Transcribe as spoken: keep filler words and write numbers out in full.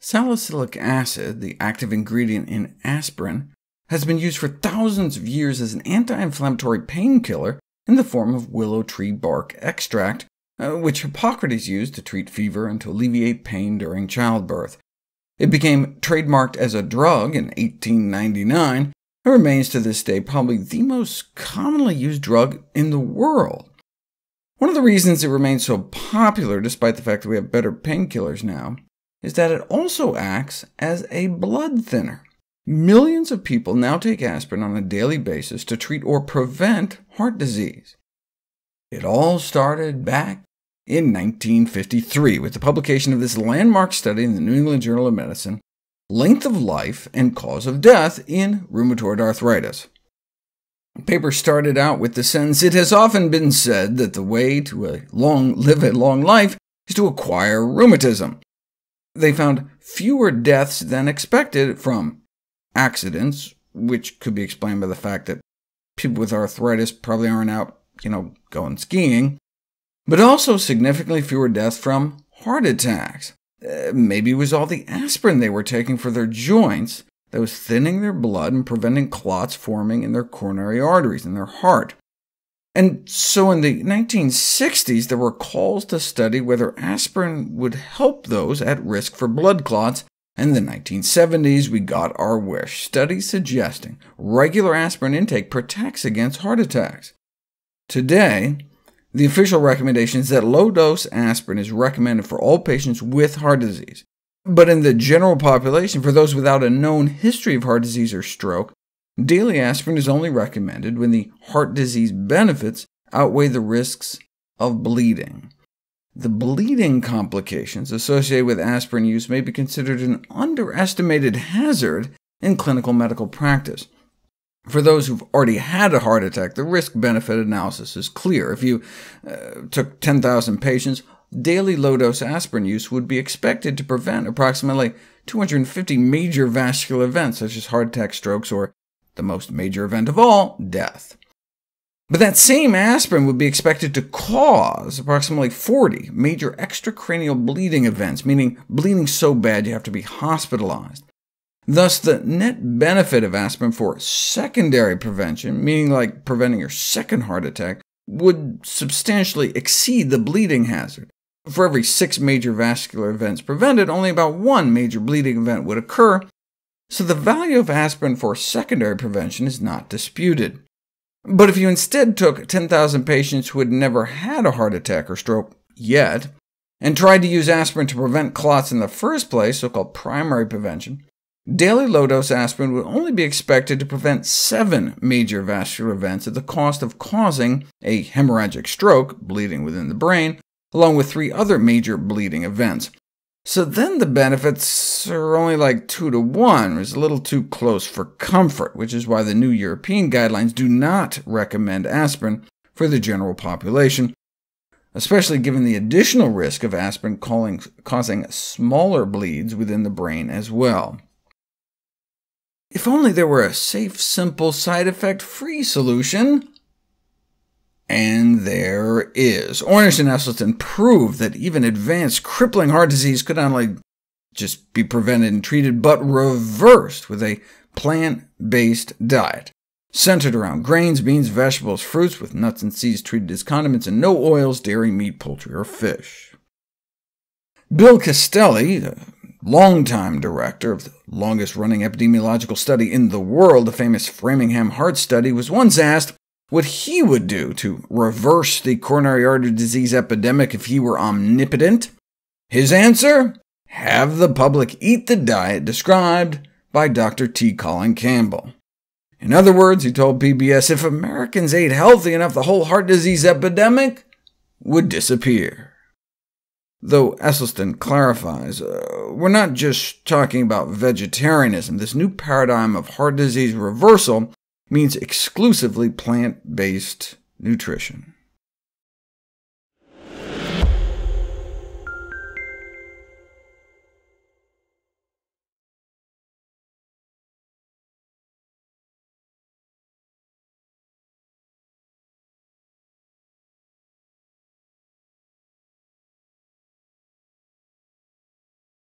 Salicylic acid, the active ingredient in aspirin, has been used for thousands of years as an anti-inflammatory painkiller in the form of willow tree bark extract, which Hippocrates used to treat fever and to alleviate pain during childbirth. It became trademarked as a drug in eighteen ninety-nine, and remains to this day probably the most commonly used drug in the world. One of the reasons it remains so popular, despite the fact that we have better painkillers now, is that it also acts as a blood thinner. Millions of people now take aspirin on a daily basis to treat or prevent heart disease. It all started back in nineteen fifty-three with the publication of this landmark study in the New England Journal of Medicine, Length of Life and Cause of Death in Rheumatoid Arthritis. The paper started out with the sentence, "It has often been said that the way to a long, live a long life is to acquire rheumatism." They found fewer deaths than expected from accidents, which could be explained by the fact that people with arthritis probably aren't out, you know, going skiing, but also significantly fewer deaths from heart attacks. Uh, maybe it was all the aspirin they were taking for their joints that was thinning their blood and preventing clots forming in their coronary arteries and their heart. And so in the nineteen sixties, there were calls to study whether aspirin would help those at risk for blood clots, and in the nineteen seventies, we got our wish, studies suggesting regular aspirin intake protects against heart attacks. Today, the official recommendation is that low-dose aspirin is recommended for all patients with heart disease, but in the general population, for those without a known history of heart disease or stroke, daily aspirin is only recommended when the heart disease benefits outweigh the risks of bleeding. The bleeding complications associated with aspirin use may be considered an underestimated hazard in clinical medical practice. For those who've already had a heart attack, the risk-benefit analysis is clear. If you uh, took ten thousand patients, daily low-dose aspirin use would be expected to prevent approximately two hundred fifty major vascular events, such as heart attack, strokes, or the most major event of all, death. But that same aspirin would be expected to cause approximately forty major extracranial bleeding events, meaning bleeding so bad you have to be hospitalized. Thus, the net benefit of aspirin for secondary prevention, meaning like preventing your second heart attack, would substantially exceed the bleeding hazard. For every six major vascular events prevented, only about one major bleeding event would occur, so the value of aspirin for secondary prevention is not disputed. But if you instead took ten thousand patients who had never had a heart attack or stroke yet, and tried to use aspirin to prevent clots in the first place, so-called primary prevention, daily low-dose aspirin would only be expected to prevent seven major vascular events at the cost of causing a hemorrhagic stroke, bleeding within the brain, along with three other major bleeding events. So then the benefits are only like two to one, or is a little too close for comfort, which is why the new European guidelines do not recommend aspirin for the general population, especially given the additional risk of aspirin causing smaller bleeds within the brain as well. If only there were a safe, simple, side-effect-free solution. And there is. Ornish and Esselstyn proved that even advanced crippling heart disease could not only just be prevented and treated, but reversed with a plant-based diet, centered around grains, beans, vegetables, fruits, with nuts and seeds treated as condiments, and no oils, dairy, meat, poultry, or fish. Bill Castelli, the longtime director of the longest-running epidemiological study in the world, the famous Framingham Heart Study, was once asked what he would do to reverse the coronary artery disease epidemic if he were omnipotent. His answer? Have the public eat the diet described by Doctor T. Colin Campbell. In other words, he told P B S, if Americans ate healthy enough, the whole heart disease epidemic would disappear. Though Esselstyn clarifies, uh, we're not just talking about vegetarianism. This new paradigm of heart disease reversal means exclusively plant-based nutrition.